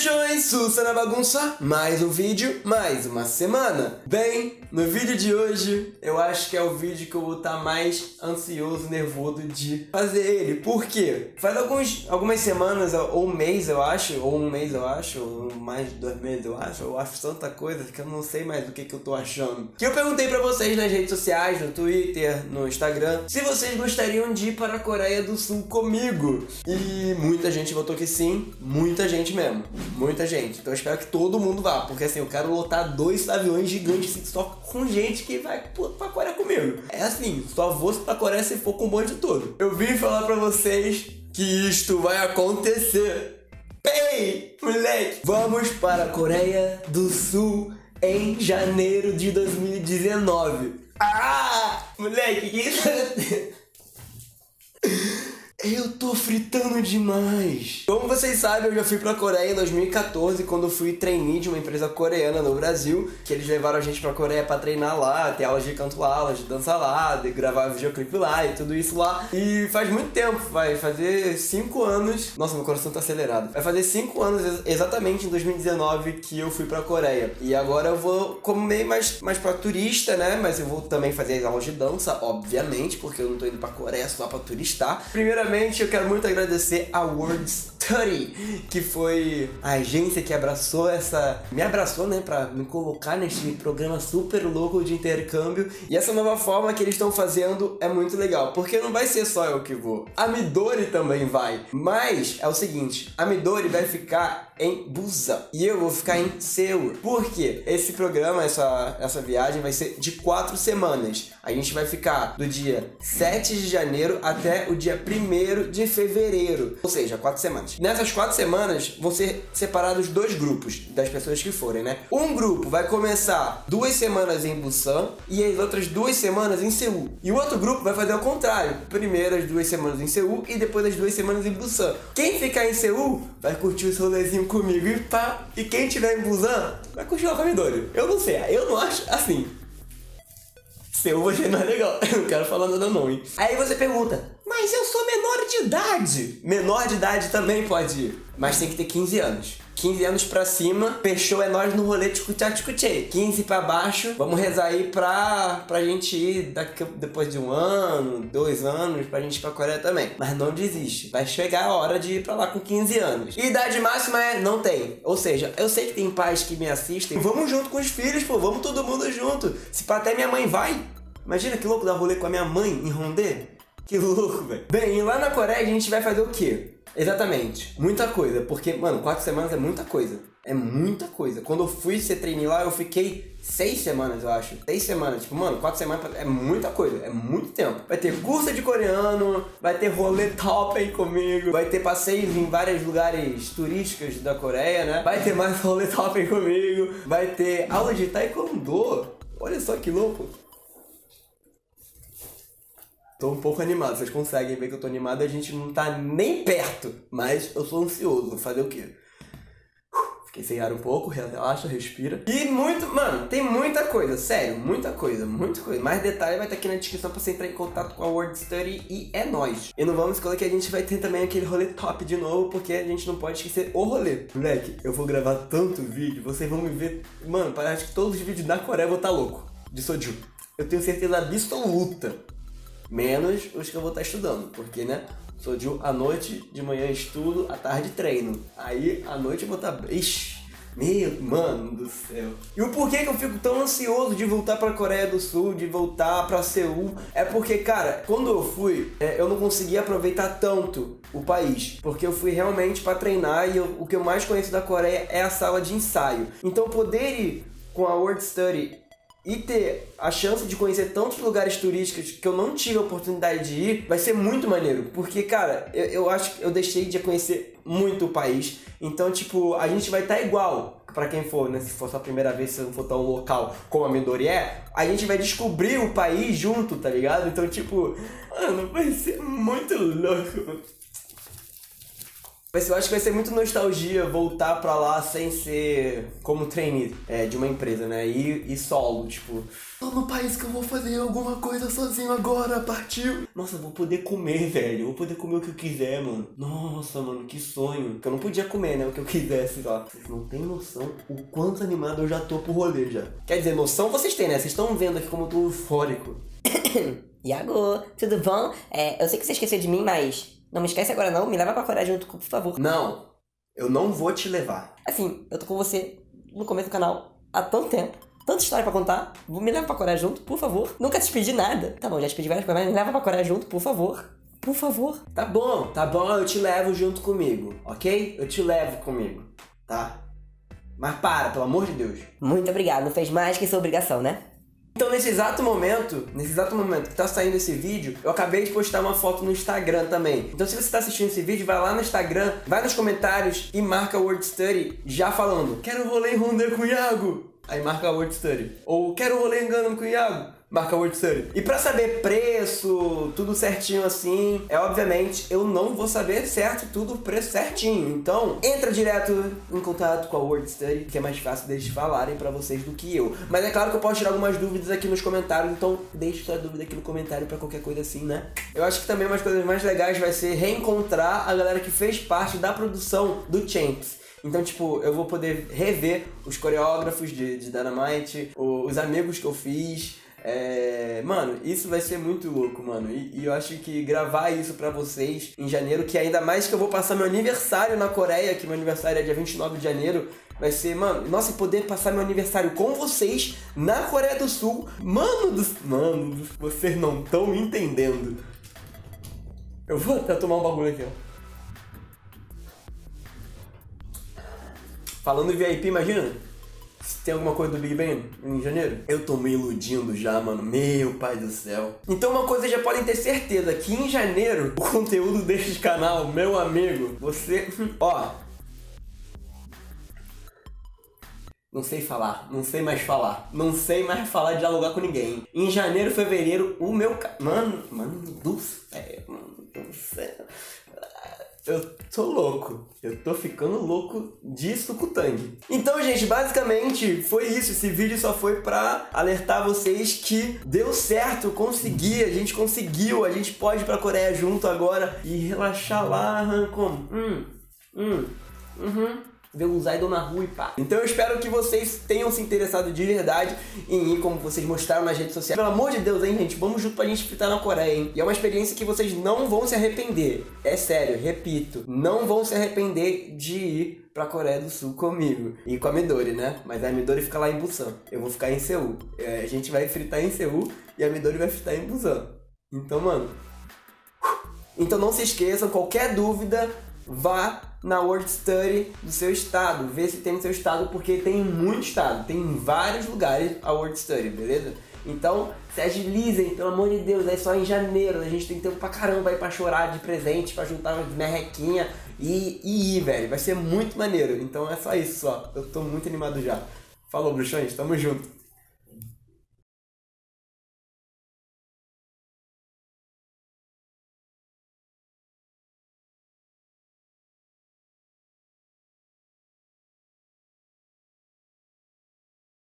Chuchões, sussa na bagunça, mais um vídeo, mais uma semana. Bem, no vídeo de hoje, eu acho que é o vídeo que eu vou estar mais ansioso, nervoso de fazer ele. Por quê? Faz algumas semanas, ou um mês eu acho, ou mais de 2 meses eu acho tanta coisa que eu não sei mais o que eu tô achando. Que eu perguntei pra vocês nas redes sociais, no Twitter, no Instagram, se vocês gostariam de ir para a Coreia do Sul comigo. E muita gente votou que sim, muita gente mesmo, muita gente. Então eu espero que todo mundo vá, porque assim, eu quero lotar 2 aviões gigantes só com gente que vai pra Coreia comigo. É assim, só vou pra Coreia se for com um bonde todo. Eu vim falar pra vocês que isto vai acontecer. Pei, moleque! Vamos para a Coreia do Sul em janeiro de 2019. Ah, moleque, que isso? Eu tô fritando demais. Como vocês sabem, eu já fui pra Coreia em 2014, quando eu fui trainee de uma empresa coreana no Brasil, que eles levaram a gente pra Coreia pra treinar lá, ter aulas de canto lá, aulas de dança lá, de gravar videoclipe lá e tudo isso lá. E faz muito tempo, vai fazer 5 anos. Nossa, meu coração tá acelerado. Vai fazer 5 anos, exatamente em 2019, que eu fui pra Coreia. E agora eu vou comer mais pra turista, né? Mas eu vou também fazer as aulas de dança, obviamente, porque eu não tô indo pra Coreia só pra turistar. Primeiramente, eu quero muito agradecer a World Study, que foi a agência que abraçou essa... me abraçou, né, pra me colocar neste programa super louco de intercâmbio. E essa nova forma que eles estão fazendo é muito legal, porque não vai ser só eu que vou. A Midori também vai. Mas é o seguinte, a Midori vai ficar em Busan e eu vou ficar em Seul. Por quê? Esse programa, essa viagem vai ser de 4 semanas. A gente vai ficar do dia 7 de janeiro até o dia 1º de fevereiro, ou seja, 4 semanas. Nessas 4 semanas vão ser separados 2 grupos das pessoas que forem, né? Um grupo vai começar 2 semanas em Busan e as outras 2 semanas em Seul. E o outro grupo vai fazer o contrário, primeiro as 2 semanas em Seul e depois as 2 semanas em Busan. Quem ficar em Seul vai curtir o rolezinho comigo e pá, e quem tiver em Busan vai curtir o Midori. Eu não sei, eu não acho assim. Seul vai ser mais legal, eu não quero falar nada não, hein? Aí você pergunta, mas eu sou menor de idade. Menor de idade também pode ir, mas tem que ter 15 anos. 15 anos pra cima, fechou, é nós no rolê tchucutchá-tchucutchê. 15 pra baixo, vamos rezar aí pra gente ir daqui, depois de 1 ano, 2 anos, pra gente ir pra Coreia também. Mas não desiste, vai chegar a hora de ir pra lá com 15 anos. E idade máxima é, não tem. Ou seja, eu sei que tem pais que me assistem. Vamos junto com os filhos, pô, vamos todo mundo junto. Se pá, até minha mãe vai. Imagina que louco dar rolê com a minha mãe em Rondê. Que louco, velho. Bem, e lá na Coreia a gente vai fazer o quê? Exatamente, muita coisa, porque, mano, 4 semanas é muita coisa. É muita coisa. Quando eu fui ser trainee lá, eu fiquei 6 semanas, eu acho. 6 semanas. Tipo, mano, 4 semanas é muita coisa. É muito tempo. Vai ter curso de coreano, vai ter rolê top aí comigo, vai ter passeios em vários lugares turísticos da Coreia, né? Vai ter mais rolê top aí comigo, vai ter aula de Taekwondo. Olha só que louco. Tô um pouco animado, vocês conseguem ver que eu tô animado, a gente não tá nem perto. Mas eu sou ansioso, fazer o quê? Fiquei sem ar um pouco, relaxa, respira. E muito, mano, tem muita coisa, sério, muita coisa, muita coisa. Mais detalhe vai estar aqui na descrição pra você entrar em contato com a World Study e é nóis. E não vamos escolher que a gente vai ter também aquele rolê top de novo, porque a gente não pode esquecer o rolê. Moleque, eu vou gravar tanto vídeo, vocês vão me ver... Mano, parece que todos os vídeos da Coreia vão tá louco, de Soju. Eu tenho certeza absoluta. Menos os que eu vou estar estudando, porque, né, sou de à noite, de manhã estudo, à tarde treino. Aí, à noite eu vou estar... Ixi, meu mano do céu. E o porquê que eu fico tão ansioso de voltar pra Coreia do Sul, de voltar pra Seul, é porque, cara, quando eu fui, eu não conseguia aproveitar tanto o país, porque eu fui realmente pra treinar e o que eu mais conheço da Coreia é a sala de ensaio. Então, poder ir com a World Study e ter a chance de conhecer tantos lugares turísticos que eu não tive a oportunidade de ir, vai ser muito maneiro. Porque, cara, eu acho que eu deixei de conhecer muito o país. Então, tipo, a gente vai estar igual pra quem for, né? Se for sua primeira vez, se não for tão local como a Midori é, a gente vai descobrir o país junto, tá ligado? Então, tipo, mano, vai ser muito louco. Mas eu acho que vai ser muito nostalgia voltar pra lá sem ser como trainee de uma empresa, né? E solo, tipo... Tô no país que eu vou fazer alguma coisa sozinho agora, partiu! Nossa, eu vou poder comer, velho. Eu vou poder comer o que eu quiser, mano. Nossa, mano, que sonho. Porque eu não podia comer, né? O que eu quisesse lá. Vocês não tem noção o quanto animado eu já tô pro rolê, já. Quer dizer, noção vocês têm, né? Vocês estão vendo aqui como eu tô eufórico. Iago, tudo bom? Eu sei que você esqueceu de mim, mas... Não me esquece agora não, me leva pra Coreia junto, por favor. Não, eu não vou te levar. Assim, eu tô com você no começo do canal há tanto tempo, tanta história pra contar. Me leva pra Coreia junto, por favor. Nunca te pedi nada. Tá bom, já te pedi várias coisas, mas me leva pra Coreia junto, por favor. Por favor. Tá bom, eu te levo junto comigo, ok? Eu te levo comigo, tá? Mas para, pelo amor de Deus. Muito obrigado, não fez mais que sua obrigação, né? Então nesse exato momento que tá saindo esse vídeo, eu acabei de postar uma foto no Instagram também. Então se você tá assistindo esse vídeo, vai lá no Instagram, vai nos comentários e marca World Study já falando: quero rolê Runder com o Iago, aí marca World Study. Ou quero rolê Engano com o Iago, marca World Study. E pra saber preço, tudo certinho assim, obviamente eu não vou saber certo tudo o preço certinho. Então, entra direto em contato com a World Study, que é mais fácil deles falarem pra vocês do que eu. Mas é claro que eu posso tirar algumas dúvidas aqui nos comentários, então deixe sua dúvida aqui no comentário pra qualquer coisa assim, né? Eu acho que também umas coisas mais legais vai ser reencontrar a galera que fez parte da produção do Champs. Então, tipo, eu vou poder rever os coreógrafos de Dynamite, os amigos que eu fiz. Mano, isso vai ser muito louco, mano. E eu acho que gravar isso pra vocês em janeiro, que ainda mais que eu vou passar meu aniversário na Coreia, que meu aniversário é dia 29 de janeiro, vai ser, mano, nossa, poder passar meu aniversário com vocês na Coreia do Sul. Mano, vocês não estão entendendo. Eu vou até tomar um bagulho aqui, ó. Falando em VIP, imagina se tem alguma coisa do Big Bang em janeiro. Eu tô me iludindo já, mano. Meu pai do céu. Então uma coisa já podem ter certeza, que em janeiro o conteúdo deste canal, meu amigo, você... Ó... Não sei mais falar, dialogar com ninguém. Em janeiro, fevereiro, o meu... Mano do céu. Eu tô louco. Eu tô ficando louco de sucutangue. Então, gente, basicamente foi isso. Esse vídeo só foi pra alertar vocês que deu certo, consegui, a gente conseguiu, a gente pode ir pra Coreia junto agora e relaxar lá, como? Ver o Zaido na rua e pá. Então eu espero que vocês tenham se interessado de verdade em ir como vocês mostraram nas redes sociais. Pelo amor de Deus, hein, gente? Vamos junto pra gente fritar na Coreia, hein? E é uma experiência que vocês não vão se arrepender. É sério, repito. Não vão se arrepender de ir pra Coreia do Sul comigo. E com a Midori, né? Mas a Midori fica lá em Busan. Eu vou ficar em Seul. A gente vai fritar em Seul e a Midori vai fritar em Busan. Então, mano... Então não se esqueçam, qualquer dúvida, vá na World Study do seu estado, vê se tem no seu estado, porque tem muito estado, tem em vários lugares a World Study, beleza? Então, se agilizem, pelo amor de Deus, é só em janeiro, a gente tem tempo pra caramba aí pra chorar de presente, pra juntar umas merrequinhas e ir, velho, vai ser muito maneiro. Então é só isso, ó, eu tô muito animado já. Falou, bruxões, tamo junto.